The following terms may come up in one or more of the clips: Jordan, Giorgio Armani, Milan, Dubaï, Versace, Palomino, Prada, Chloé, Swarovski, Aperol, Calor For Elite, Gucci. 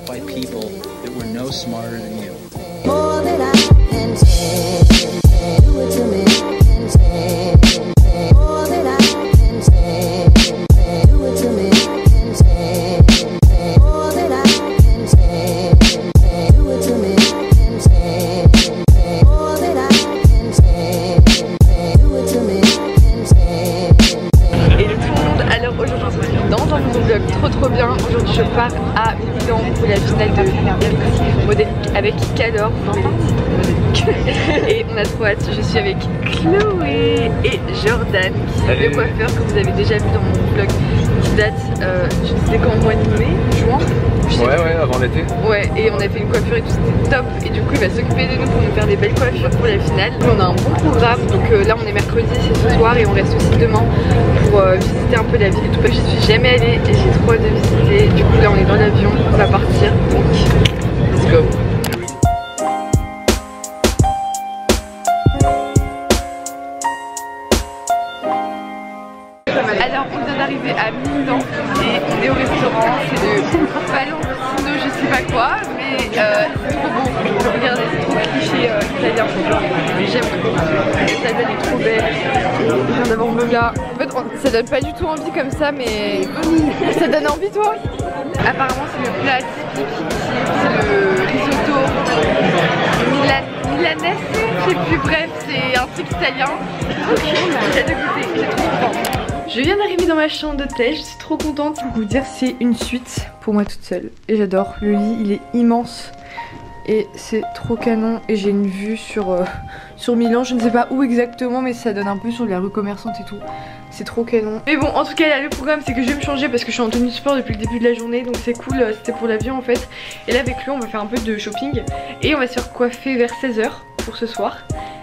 up by people that were no smarter than you. More than I can take, do it to me, and take. More than I can take, do it to me, and take. More than I can take, do it to me, and take. More than I can take, do it to me, and take. Hello tout le monde, alors aujourd'hui on se retrouve dans un nouveau vlog trop bien. Aujourd'hui je pars à Milan pour la finale de modélique avec Calor. Et on a trop hâte, je suis avec Chloé et Jordan qui sont le coiffeur que vous avez déjà vu dans mon vlog qui date, je disais qu'en mois de mai, juin. Ouais, avant l'été. Ouais, et on a fait une coiffure et tout, c'était top. Et du coup il va s'occuper de nous pour nous faire des belles coiffures pour la finale. On a un bon programme, donc là on est mercredi, c'est ce soir et on reste aussi demain pour visiter un peu la ville et tout. J'y suis jamais allée et j'ai trop hâte de visiter. Du coup là on est dans l'avion, on va partir, donc let's go. Alors on vient d'arriver à Milan et on est au restaurant, c'est de Palomino, je sais pas quoi, mais c'est trop beau, regardez, c'est trop cliché italien, j'aime beaucoup, la salle est trop belle, on vient d'avoir le là, en fait ça donne pas du tout envie comme ça, mais ça donne envie toi. Apparemment c'est le plat typique ici, c'est le risotto milanais, je sais plus, bref c'est un truc italien, j'ai hâte de goûter, j'ai trop faim. Je viens d'arriver dans ma chambre d'hôtel, je suis trop contente. Vous dire, c'est une suite pour moi toute seule et j'adore. Le lit, il est immense et c'est trop canon et j'ai une vue sur Milan. Je ne sais pas où exactement, mais ça donne un peu sur la rue commerçante et tout. C'est trop canon. Mais bon, en tout cas là, le programme c'est que je vais me changer parce que je suis en tenue sport depuis le début de la journée, donc c'est cool, c'était pour l'avion en fait. Et là avec lui on va faire un peu de shopping et on va se recoiffer vers 16h pour ce soir.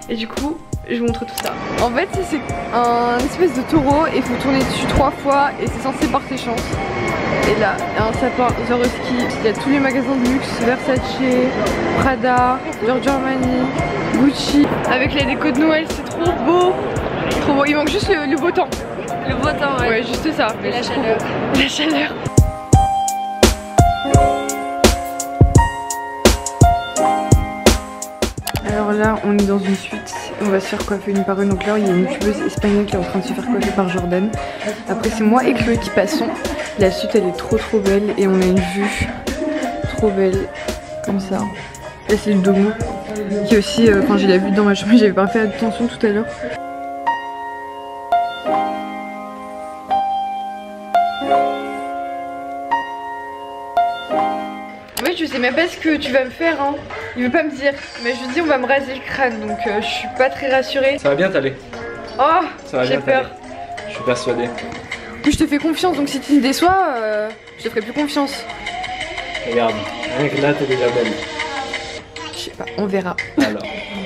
Et du coup je vous montre tout ça. En fait c'est un espèce de taureau et il faut tourner dessus 3 fois et c'est censé porter chance. Et là il y a un sapin Swarovski, il y a tous les magasins de luxe, Versace, Prada, Giorgio Armani, Gucci. Avec la déco de Noël c'est trop beau. Trop beau, il manque juste le beau temps. Le beau temps ouais, juste ça. Et la chaleur. La chaleur. Alors là on est dans une suite, on va se faire coiffer une par une. Donc là il y a une youtubeuse espagnole qui est en train de se faire coiffer par Jordan. Après c'est moi et Chloé qui passons. La suite elle est trop belle et on a une vue trop belle comme ça. Là c'est le domo qui est aussi, quand j'ai la vue dans ma chambre j'avais pas fait attention tout à l'heure. Moi je sais même pas ce que tu vas me faire hein. Il veut pas me dire, mais je lui dis on va me raser le crâne, donc je suis pas très rassurée. Ça va bien t'aller. Oh, j'ai peur. Je suis persuadée. Je te fais confiance, donc si tu me déçois, je te ferai plus confiance. Regarde, rien que là t'es déjà belle. Je sais pas, on verra. Alors.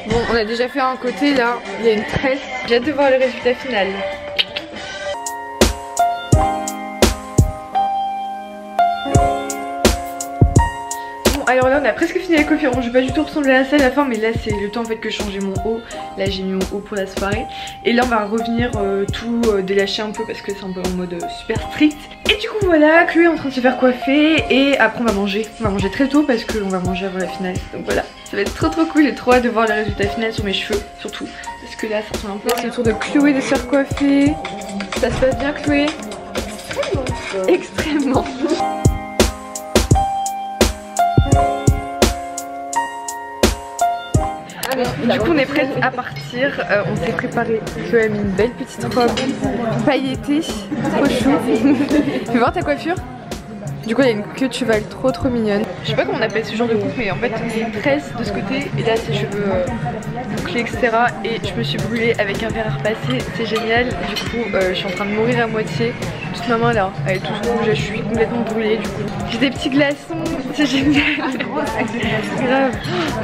Bon, on a déjà fait un côté là, il y a une tresse. J'ai hâte de voir le résultat final. Alors là on a presque fini la coiffure, bon je vais pas du tout ressembler à ça à la fin, mais là c'est le temps en fait que je changeais mon haut. Là j'ai mis mon haut pour la soirée et là on va revenir tout délâcher un peu parce que c'est un peu en mode super strict. Et du coup voilà, Chloé est en train de se faire coiffer et après on va manger. On va manger très tôt parce qu'on va manger avant la finale, donc voilà. Ça va être trop cool, j'ai trop hâte de voir le résultat final sur mes cheveux surtout. Parce que là ça ressemble un peu. C'est le tour de Chloé de se faire coiffer. Ça se passe bien Chloé? Extrêmement. Du coup on est prête à partir, on s'est préparé quand même une belle petite robe pailletée, trop chou. Tu veux voir ta coiffure? Du coup il y a une queue de cheval trop mignonne. Je sais pas comment on appelle ce genre de coupe, mais en fait on a une tresse de ce côté et là ses cheveux bouclés etc. Et je me suis brûlée avec un verre à repasser, c'est génial. Du coup je suis en train de mourir à moitié. Toute ma main là, elle est toute rouge, je suis complètement brûlée du coup. J'ai des petits glaçons, c'est génial. Grave.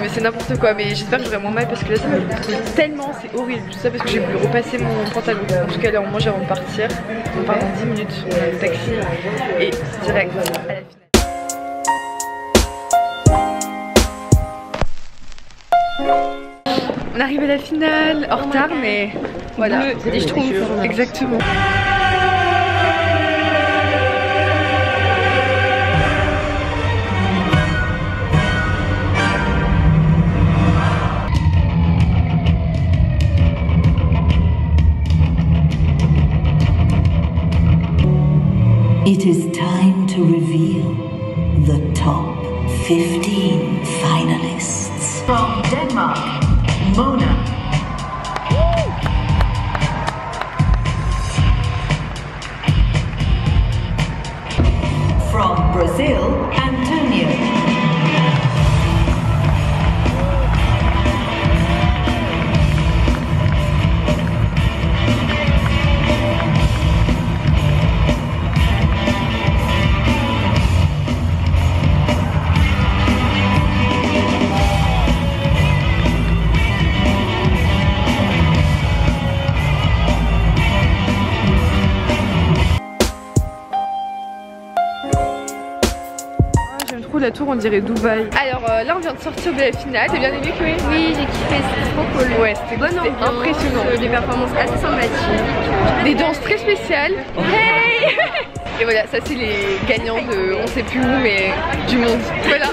Mais c'est n'importe quoi, mais j'espère que j'aurai moins mal parce que là ça me brûle tellement, c'est horrible. Tout ça parce que j'ai voulu repasser mon pantalon. En tout cas là on mange avant de partir. On part dans 10 minutes, on a le taxi et direct à la finale. On arrive à la finale, en retard mais voilà, et je trouve exactement. to reveal the top 15 finalists. From Denmark, Mona. From Brazil, Antonio. La tour, on dirait Dubaï. Alors là on vient de sortir de la finale. T'as bien aimé, Chloé? Oui, j'ai kiffé, c'était trop cool. Ouais, c'était impressionnant. Des performances assez sympathiques. Des danses très spéciales. Hey! Et voilà, ça c'est les gagnants de on sait plus où, mais du monde. Voilà.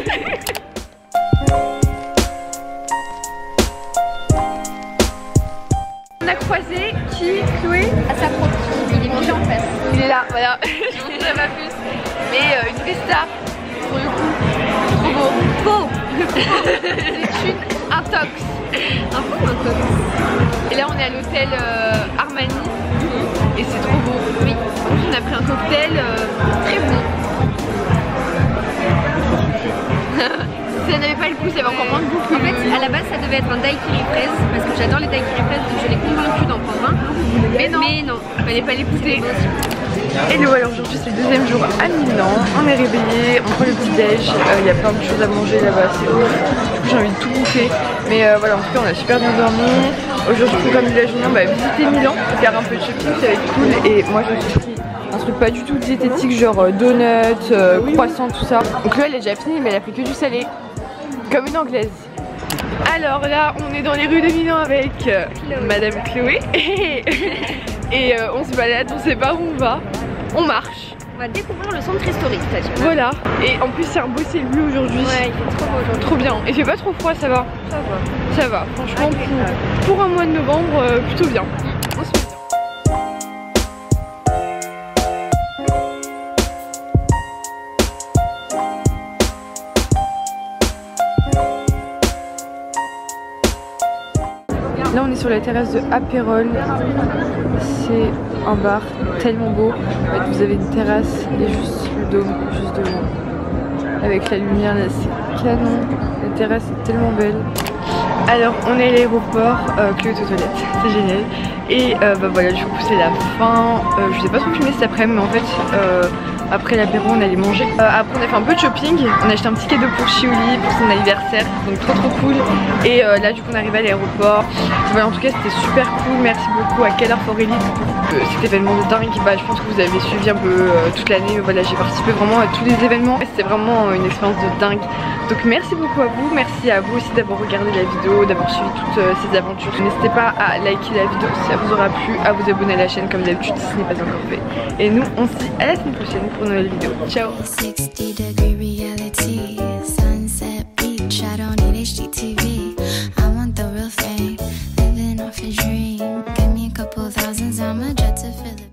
On a croisé qui? Chloé? À sa propre. Il est mangé en face. Il est là, voilà. Je ne dirai pas plus. Mais une vraie star. Pour le coup, trop beau. Faux. C'est une intox. Un faux intox. Et là on est à l'hôtel Armani. Et c'est trop beau. Oui. On a pris un cocktail très bon. Si ça n'avait pas le goût, ça avait encore moins de goût. En fait, à la base, ça devait être un daiquiri fraise parce que j'adore les daiquiri fraises, donc je l'ai convaincue d'en prendre un. Mais non, on n'est pas l'écouter. Hello, alors aujourd'hui c'est le deuxième jour à Milan. On est réveillés, on prend le petit déj. Il y a plein de choses à manger là-bas, c'est horrible. Du coup, j'ai envie de tout bouffer. Mais voilà, en tout cas, on a super bien dormi. Aujourd'hui, comme il est jeune, on va visiter Milan, faire un peu de shopping, ça va être cool. Et moi, je suis pris un truc pas du tout diététique, genre donuts, croissants, tout ça. Donc là, elle est déjà finie, mais elle a pris que du salé. Comme une anglaise. Alors là on est dans les rues de Milan avec Madame Chloé et on se balade, on sait pas où on va, on marche. On va découvrir le centre historique. Voilà, et en plus c'est un beau ciel bleu aujourd'hui. Ouais, il fait trop beau aujourd'hui. Trop bien, et il fait pas trop froid, ça va. Ça va. Ça va, franchement pour un mois de novembre, plutôt bien. Là on est sur la terrasse de Aperol, c'est un bar tellement beau. En fait, vous avez une terrasse et juste le dôme, juste devant. Avec la lumière là c'est canon, la terrasse est tellement belle. Alors on est à l'aéroport, Chloé est aux toilettes, c'est génial. Et bah voilà, du coup c'est la fin, je sais pas trop filmer cet après-midi, mais en fait après l'apéro on allait manger. Après on a fait un peu de shopping, on a acheté un petit cadeau pour Chiouli pour son anniversaire, donc trop cool. Et là du coup on arrive à l'aéroport. Voilà, en tout cas c'était super cool, merci beaucoup à Calor For Elite pour cet événement de dingue. Bah, je pense que vous avez suivi un peu toute l'année, voilà, j'ai participé vraiment à tous les événements et c'était vraiment une expérience de dingue. Donc merci beaucoup à vous, merci à vous aussi d'avoir regardé la vidéo, d'avoir suivi toutes ces aventures. N'hésitez pas à liker la vidéo si ça vous aura plu, à vous abonner à la chaîne comme d'habitude si ce n'est pas encore fait. Et nous on se dit à la semaine prochaine pour une nouvelle vidéo. Ciao.